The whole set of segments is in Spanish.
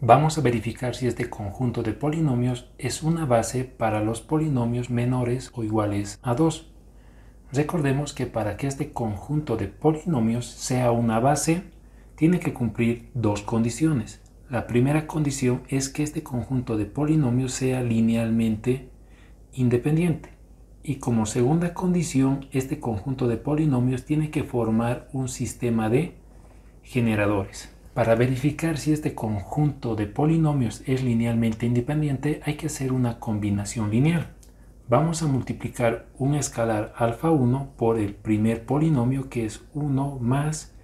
Vamos a verificar si este conjunto de polinomios es una base para los polinomios menores o iguales a 2. Recordemos que para que este conjunto de polinomios sea una base, tiene que cumplir dos condiciones. La primera condición es que este conjunto de polinomios sea linealmente independiente. Y como segunda condición, este conjunto de polinomios tiene que formar un sistema de generadores. Para verificar si este conjunto de polinomios es linealmente independiente, hay que hacer una combinación lineal. Vamos a multiplicar un escalar alfa 1 por el primer polinomio, que es 1 más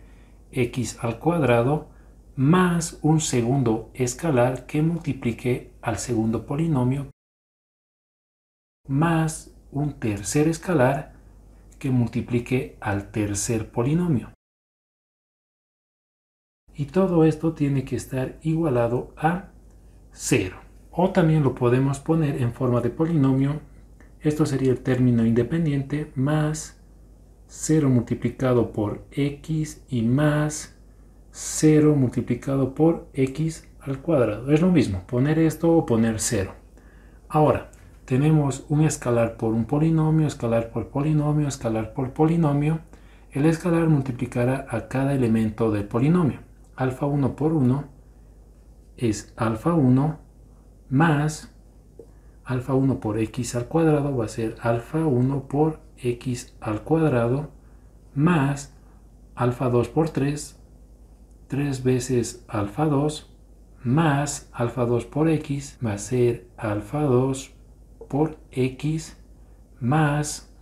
x al cuadrado, más un segundo escalar que multiplique al segundo polinomio, más un tercer escalar que multiplique al tercer polinomio. Y todo esto tiene que estar igualado a 0. O también lo podemos poner en forma de polinomio. Esto sería el término independiente más 0 multiplicado por x y más 0 multiplicado por x al cuadrado. Es lo mismo, poner esto o poner 0. Ahora, tenemos un escalar por un polinomio, escalar por polinomio, escalar por polinomio. El escalar multiplicará a cada elemento del polinomio. Alfa 1 por 1 es alfa 1 más alfa 1 por x al cuadrado va a ser alfa 1 por x al cuadrado más alfa 2 por 3, 3 veces alfa 2 más alfa 2 por x va a ser alfa 2 por x más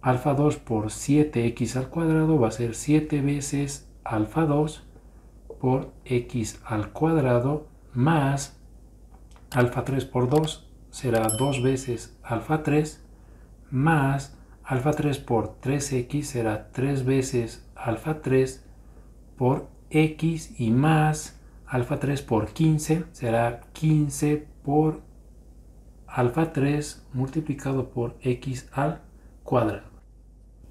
alfa 2 por 7x al cuadrado va a ser 7 veces alfa 2 por x al cuadrado más alfa 3 por 2 será 2 veces alfa 3 más alfa 3 por 3x será 3 veces alfa 3 por x y más alfa 3 por 15 será 15 por alfa 3 multiplicado por x al cuadrado.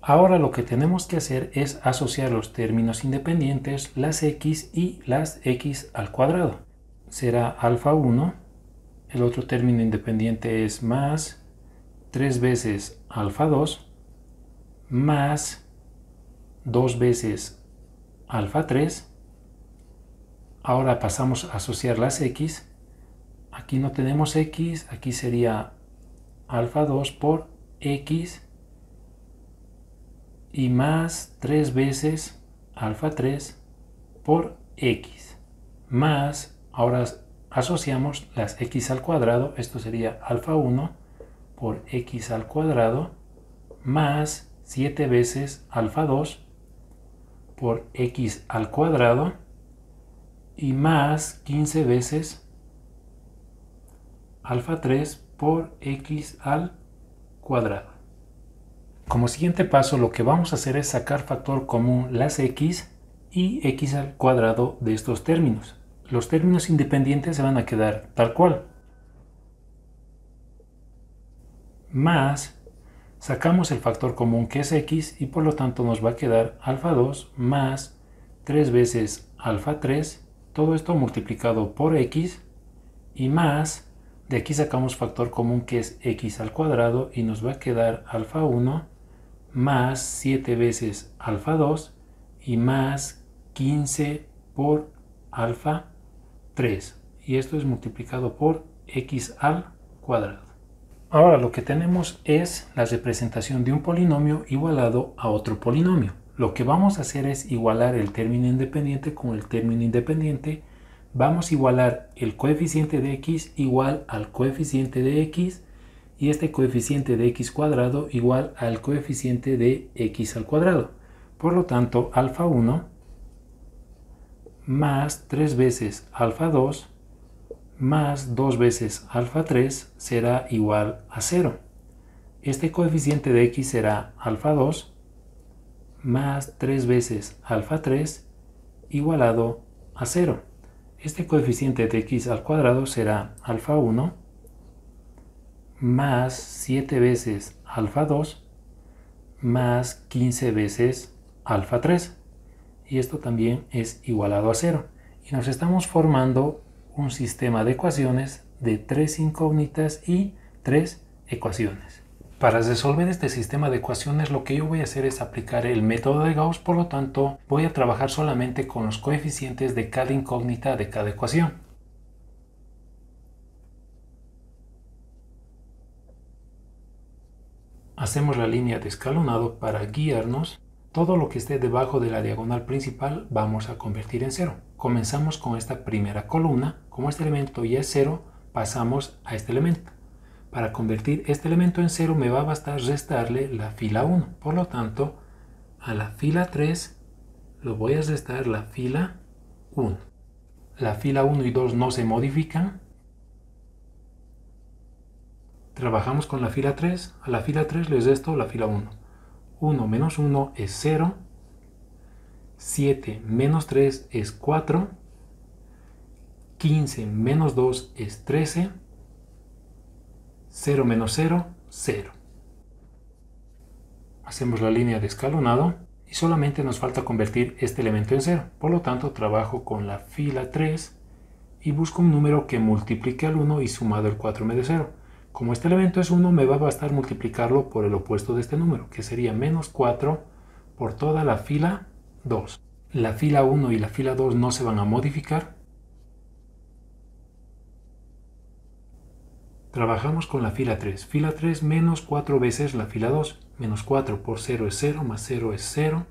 Ahora lo que tenemos que hacer es asociar los términos independientes, las x y las x al cuadrado. Será alfa 1, el otro término independiente es más 3 veces alfa 2, más 2 veces alfa 3. Ahora pasamos a asociar las x. Aquí no tenemos x, aquí sería alfa 2 por x y más 3 veces alfa 3 por x. Más, ahora asociamos las x al cuadrado, esto sería alfa 1 por x al cuadrado más 7 veces alfa 2 por x al cuadrado y más 15 veces alfa 3 por x al cuadrado. Como siguiente paso, lo que vamos a hacer es sacar factor común las x y x al cuadrado de estos términos. Los términos independientes se van a quedar tal cual. Más, sacamos el factor común que es x y por lo tanto nos va a quedar alfa 2 más 3 veces alfa 3, todo esto multiplicado por x y más. De aquí sacamos factor común que es x al cuadrado y nos va a quedar alfa 1 más 7 veces alfa 2 y más 15 por alfa 3. Y esto es multiplicado por x al cuadrado. Ahora lo que tenemos es la representación de un polinomio igualado a otro polinomio. Lo que vamos a hacer es igualar el término independiente con el término independiente. Vamos a igualar el coeficiente de x igual al coeficiente de x y este coeficiente de x cuadrado igual al coeficiente de x al cuadrado. Por lo tanto, alfa 1 más 3 veces alfa 2 más 2 veces alfa 3 será igual a 0. Este coeficiente de x será alfa 2 más 3 veces alfa 3 igualado a 0. Este coeficiente de x al cuadrado será alfa 1 más 7 veces alfa 2 más 15 veces alfa 3. Y esto también es igualado a 0. Y nos estamos formando un sistema de ecuaciones de 3 incógnitas y 3 ecuaciones. Para resolver este sistema de ecuaciones, lo que yo voy a hacer es aplicar el método de Gauss, por lo tanto voy a trabajar solamente con los coeficientes de cada incógnita de cada ecuación. Hacemos la línea de escalonado para guiarnos. Todo lo que esté debajo de la diagonal principal vamos a convertir en cero. Comenzamos con esta primera columna. Como este elemento ya es cero, pasamos a este elemento. Para convertir este elemento en cero me va a bastar restarle la fila 1. Por lo tanto, a la fila 3 lo voy a restar la fila 1. La fila 1 y 2 no se modifican. Trabajamos con la fila 3. A la fila 3 le resto la fila 1. 1 menos 1 es 0, 7 menos 3 es 4, 15 menos 2 es 13, 0 menos 0, 0. Hacemos la línea de escalonado y solamente nos falta convertir este elemento en 0. Por lo tanto, trabajo con la fila 3 y busco un número que multiplique al 1 y sumado el 4 me dé 0. Como este elemento es 1, me va a bastar multiplicarlo por el opuesto de este número, que sería menos 4 por toda la fila 2. La fila 1 y la fila 2 no se van a modificar. Trabajamos con la fila 3. Fila 3 menos 4 veces la fila 2. Menos 4 por 0 es 0, más 0 es 0.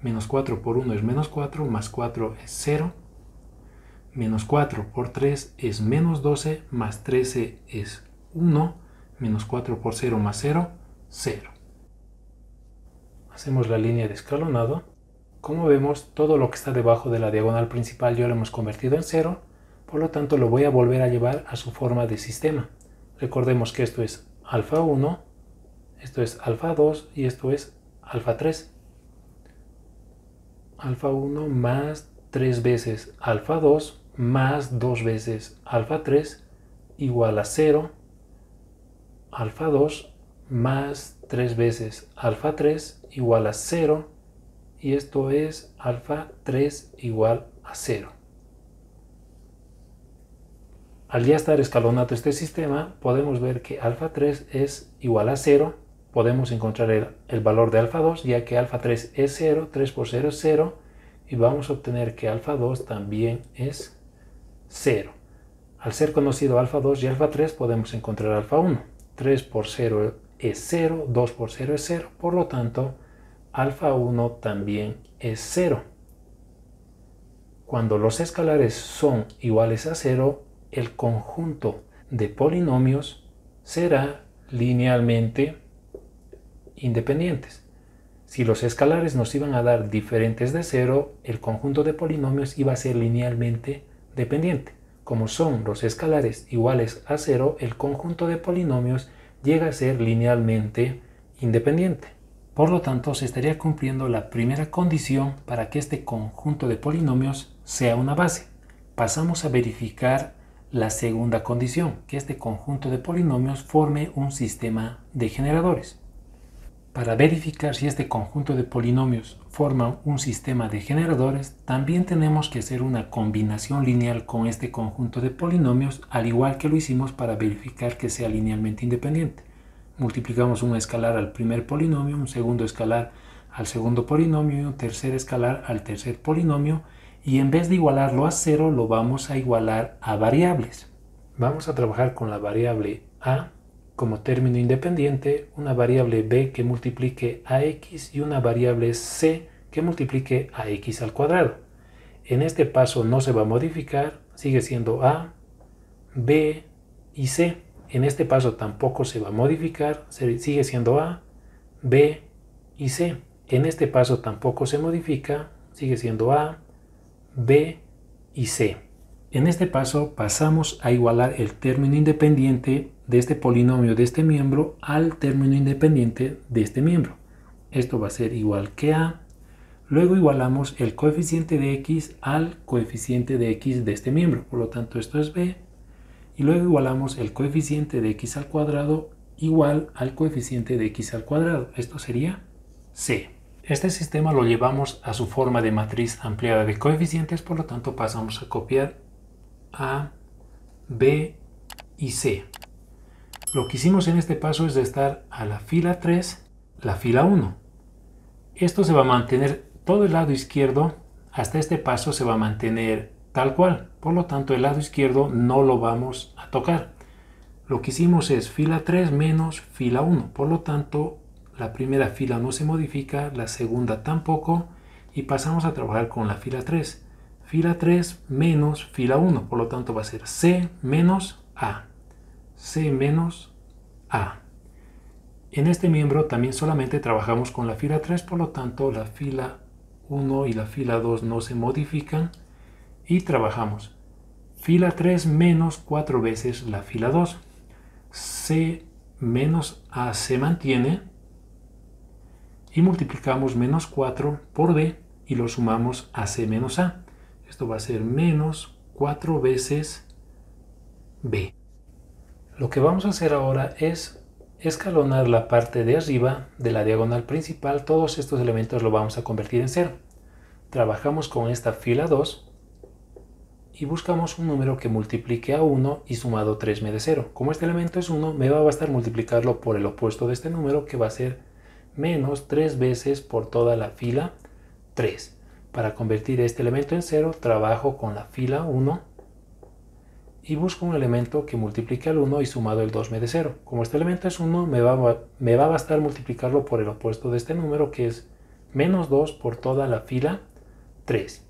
Menos 4 por 1 es menos 4, más 4 es 0. Menos 4 por 3 es menos 12, más 13 es 1, menos 4 por 0 más 0, 0. Hacemos la línea de escalonado. Como vemos, todo lo que está debajo de la diagonal principal ya lo hemos convertido en 0, por lo tanto lo voy a volver a llevar a su forma de sistema. Recordemos que esto es alfa 1, esto es alfa 2 y esto es alfa 3. Alfa 1 más 3 veces alfa 2 más 2 veces alfa 3 igual a 0, alfa 2 más 3 veces alfa 3 igual a 0, y esto es alfa 3 igual a 0. Al ya estar escalonado este sistema, podemos ver que alfa 3 es igual a 0, podemos encontrar el valor de alfa 2, ya que alfa 3 es 0, 3 por 0 es 0, y vamos a obtener que alfa 2 también es 0. Al ser conocido alfa 2 y alfa 3 podemos encontrar alfa 1. 3 por 0 es 0, 2 por 0 es 0, por lo tanto alfa 1 también es 0. Cuando los escalares son iguales a 0, el conjunto de polinomios será linealmente independientes. Si los escalares nos iban a dar diferentes de 0, el conjunto de polinomios iba a ser linealmente dependiente. Como son los escalares iguales a 0, el conjunto de polinomios llega a ser linealmente independiente. Por lo tanto, se estaría cumpliendo la primera condición para que este conjunto de polinomios sea una base. Pasamos a verificar la segunda condición, que este conjunto de polinomios forme un sistema de generadores. Para verificar si este conjunto de polinomios forma un sistema de generadores, también tenemos que hacer una combinación lineal con este conjunto de polinomios, al igual que lo hicimos para verificar que sea linealmente independiente. Multiplicamos un escalar al primer polinomio, un segundo escalar al segundo polinomio y un tercer escalar al tercer polinomio, y en vez de igualarlo a 0, lo vamos a igualar a variables. Vamos a trabajar con la variable a como término independiente, una variable b que multiplique a x y una variable c que multiplique a x al cuadrado. En este paso no se va a modificar, sigue siendo a, b y c. En este paso tampoco se va a modificar, sigue siendo a, b y c. En este paso tampoco se modifica, sigue siendo a, b y c. En este paso pasamos a igualar el término independiente de este polinomio de este miembro al término independiente de este miembro. Esto va a ser igual que a. Luego igualamos el coeficiente de x al coeficiente de x de este miembro, por lo tanto esto es b. Y luego igualamos el coeficiente de x al cuadrado igual al coeficiente de x al cuadrado, esto sería c. Este sistema lo llevamos a su forma de matriz ampliada de coeficientes, por lo tanto pasamos a copiar A, B y C. Lo que hicimos en este paso es restar a la fila 3 la fila 1. Esto se va a mantener todo el lado izquierdo, hasta este paso se va a mantener tal cual. Por lo tanto, el lado izquierdo no lo vamos a tocar. Lo que hicimos es fila 3 menos fila 1. Por lo tanto, la primera fila no se modifica, la segunda tampoco. Y pasamos a trabajar con la fila 3. Fila 3 menos fila 1. Por lo tanto, va a ser C menos A. C menos A. En este miembro también solamente trabajamos con la fila 3, por lo tanto la fila 1 y la fila 2 no se modifican y trabajamos fila 3 menos 4 veces la fila 2. C menos A se mantiene y multiplicamos menos 4 por B y lo sumamos a C menos A. Esto va a ser menos 4 veces B. Lo que vamos a hacer ahora es escalonar la parte de arriba de la diagonal principal. Todos estos elementos lo vamos a convertir en cero. Trabajamos con esta fila 2 y buscamos un número que multiplique a 1 y sumado 3 me dé 0. Como este elemento es 1, me va a bastar multiplicarlo por el opuesto de este número, que va a ser menos 3 veces por toda la fila 3. Para convertir este elemento en 0, trabajo con la fila 1 y busco un elemento que multiplique al 1 y sumado el 2 me dé 0. Como este elemento es 1, me va a bastar multiplicarlo por el opuesto de este número, que es menos 2 por toda la fila 3.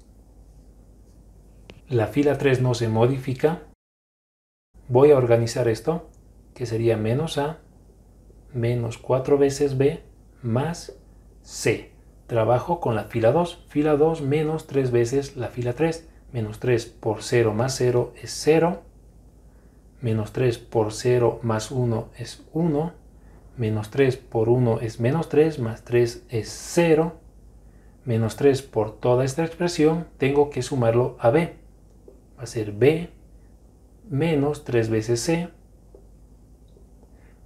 La fila 3 no se modifica. Voy a organizar esto, que sería menos A, menos 4 veces B, más C. Trabajo con la fila 2. Fila 2 menos 3 veces la fila 3. Menos 3 por 0 más 0 es 0. Menos 3 por 0 más 1 es 1. Menos 3 por 1 es menos 3. Más 3 es 0. Menos 3 por toda esta expresión tengo que sumarlo a B. Va a ser B menos 3 veces C.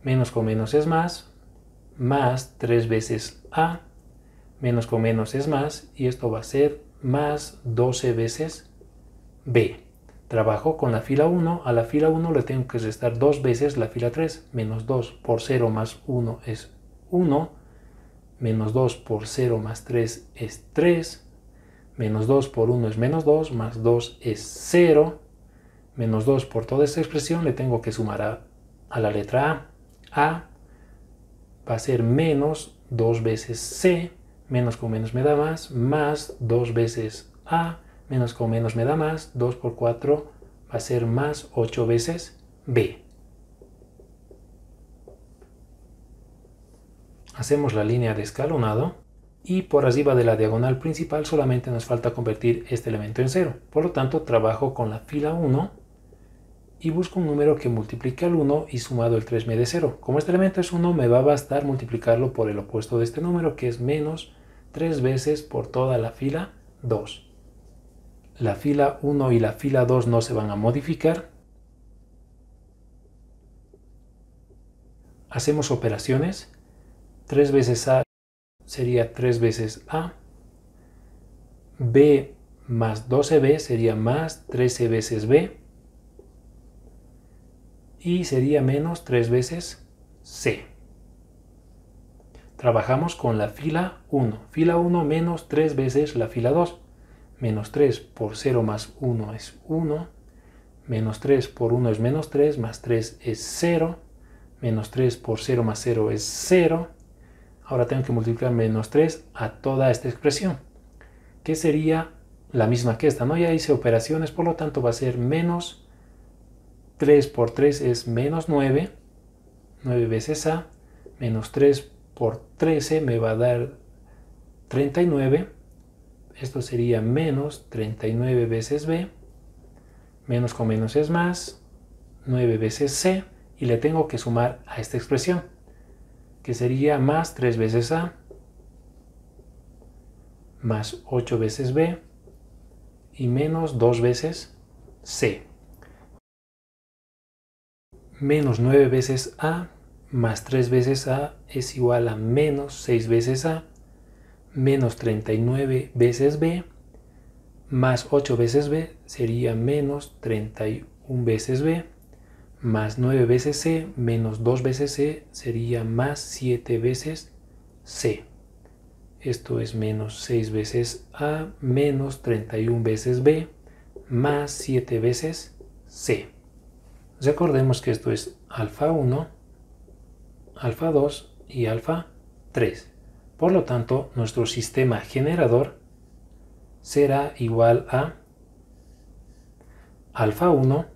Menos con menos es más. Más 3 veces A. Menos con menos es más. Y esto va a ser más 12 veces B. Trabajo con la fila 1. A la fila 1 le tengo que restar 2 veces la fila 3. Menos 2 por 0 más 1 es 1. Menos 2 por 0 más 3 es 3. Menos 2 por 1 es menos 2. Más 2 es 0. Menos 2 por toda esta expresión le tengo que sumar a la letra A. A va a ser menos 2 veces C. Menos con menos me da más 2 veces A, menos con menos me da más, 2 por 4 va a ser más 8 veces B. Hacemos la línea de escalonado y por arriba de la diagonal principal solamente nos falta convertir este elemento en 0. Por lo tanto, trabajo con la fila 1 y busco un número que multiplique al 1 y sumado el 3 me dé 0. Como este elemento es 1, me va a bastar multiplicarlo por el opuesto de este número, que es menos 3 veces por toda la fila 2. La fila 1 y la fila 2 no se van a modificar. Hacemos operaciones. 3 veces A sería 3 veces A. B más 12B sería más 13 veces B. Y sería menos 3 veces C. Trabajamos con la fila 1. Fila 1 menos 3 veces la fila 2. Menos 3 por 0 más 1 es 1. Menos 3 por 1 es menos 3. Más 3 es 0. Menos 3 por 0 más 0 es 0. Ahora tengo que multiplicar menos 3 a toda esta expresión, que sería la misma que esta, ¿no? Ya hice operaciones, por lo tanto va a ser menos 3 por 3 es menos 9, 9 veces A, menos 3 por 13 me va a dar 39, esto sería menos 39 veces B, menos con menos es más, 9 veces C, y le tengo que sumar a esta expresión, que sería más 3 veces A, más 8 veces B, y menos 2 veces C. Menos 9 veces A más 3 veces A es igual a menos 6 veces A, menos 39 veces B, más 8 veces b sería menos 31 veces b, más 9 veces c, menos 2 veces c sería más 7 veces c. Esto es menos 6 veces a, menos 31 veces b, más 7 veces c. Recordemos que esto es alfa 1, alfa 2 y alfa 3. Por lo tanto, nuestro sistema generador será igual a alfa 1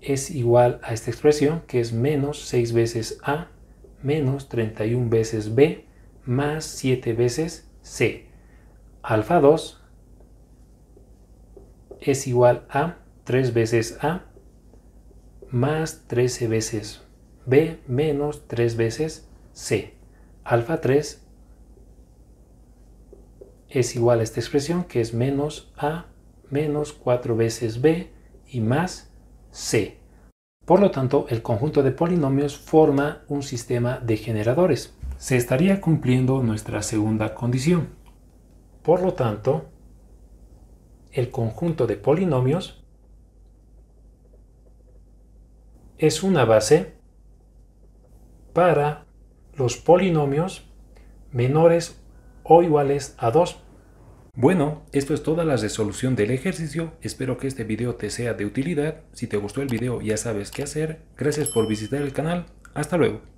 es igual a esta expresión, que es menos 6 veces a, menos 31 veces b, más 7 veces c. Alfa 2 es igual a 3 veces a, más 13 veces b, menos 3 veces c. Alfa 3 es igual a esta expresión, que es menos a, menos 4 veces b y más c. Por lo tanto, el conjunto de polinomios forma un sistema de generadores. Se estaría cumpliendo nuestra segunda condición. Por lo tanto, el conjunto de polinomios es una base para los polinomios menores o iguales a 2. Bueno, esto es toda la resolución del ejercicio. Espero que este video te sea de utilidad. Si te gustó el video, ya sabes qué hacer. Gracias por visitar el canal. Hasta luego.